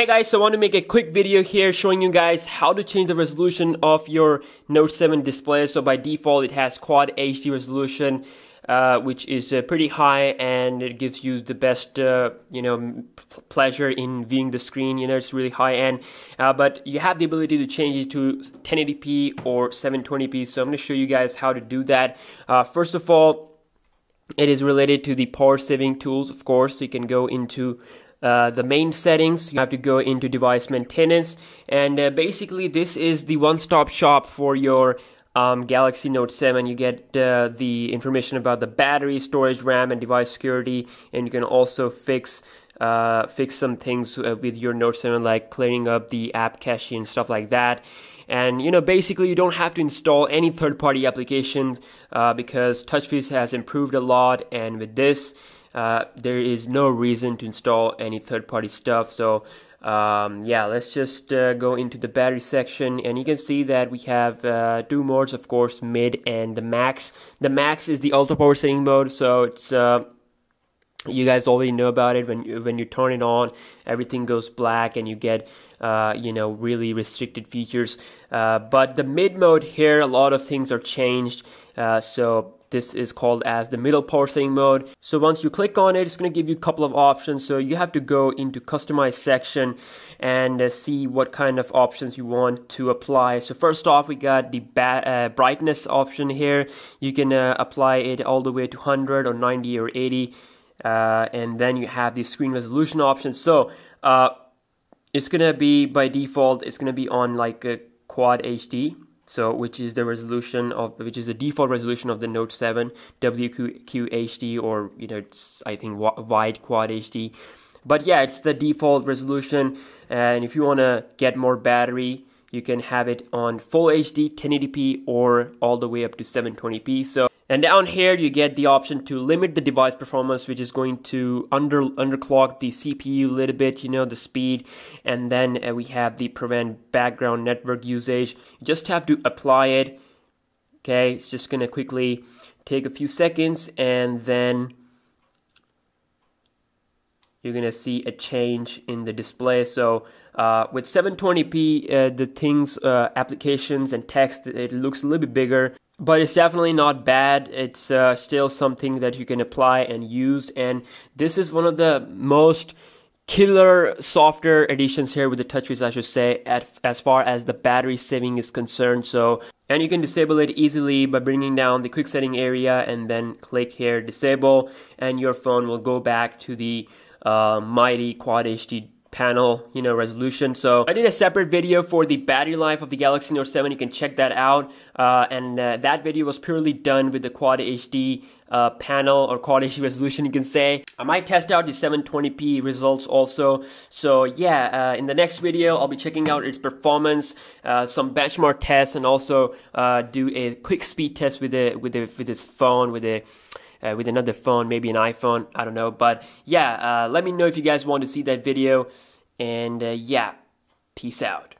Hey guys, so I want to make a quick video here showing you guys how to change the resolution of your Note 7 display. So by default it has Quad HD resolution, which is pretty high, and it gives you the best pleasure in viewing the screen. It's really high end, but you have the ability to change it to 1080p or 720p. So I'm going to show you guys how to do that. First of all, it is related to the power saving tools, of course. So you can go into the main settings, you have to go into device maintenance, and basically this is the one-stop shop for your Galaxy Note 7. You get the information about the battery, storage, RAM, and device security, and you can also fix some things with your Note 7, like clearing up the app cache and stuff like that. And basically you don't have to install any third-party applications because TouchWiz has improved a lot, and with this there is no reason to install any third-party stuff. So yeah, let's just go into the battery section, and you can see that we have two modes, of course, mid and the max. The max is the ultra power saving mode, so it's you guys already know about it. When you turn it on, everything goes black and you get really restricted features. But the mid mode here, a lot of things are changed. So this is called as the middle power saving mode. So once you click on it, it's going to give you a couple of options. So you have to go into customize section and see what kind of options you want to apply. So first off, we got the brightness option here. You can apply it all the way to 100 or 90 or 80. And then you have the screen resolution option. So it's gonna be, by default, it's gonna be on like a Quad HD, so which is the default resolution of the Note 7, WQHD, or it's, I think, wide Quad HD. But yeah, it's the default resolution, and if you wanna get more battery, you can have it on full HD, 1080p, or all the way up to 720p. So. And down here you get the option to limit the device performance, which is going to underclock the CPU a little bit, the speed. And then we have the prevent background network usage. You just have to apply it. Okay, it's just gonna quickly take a few seconds, and then you're gonna see a change in the display. So with 720p, the things, applications and text, it looks a little bit bigger, but it's definitely not bad. It's still something that you can apply and use. And this is one of the most killer software additions here with the TouchWiz, I should say, as far as the battery saving is concerned. So, and you can disable it easily by bringing down the quick setting area and then click here, disable, and your phone will go back to the mighty Quad HD panel resolution. So I did a separate video for the battery life of the Galaxy Note 7. You can check that out, and that video was purely done with the Quad HD panel, or Quad HD resolution, you can say. I might test out the 720p results also. So yeah, in the next video I'll be checking out its performance, some benchmark tests, and also do a quick speed test with another phone, maybe an iPhone, I don't know. But yeah, let me know if you guys want to see that video, and yeah, peace out.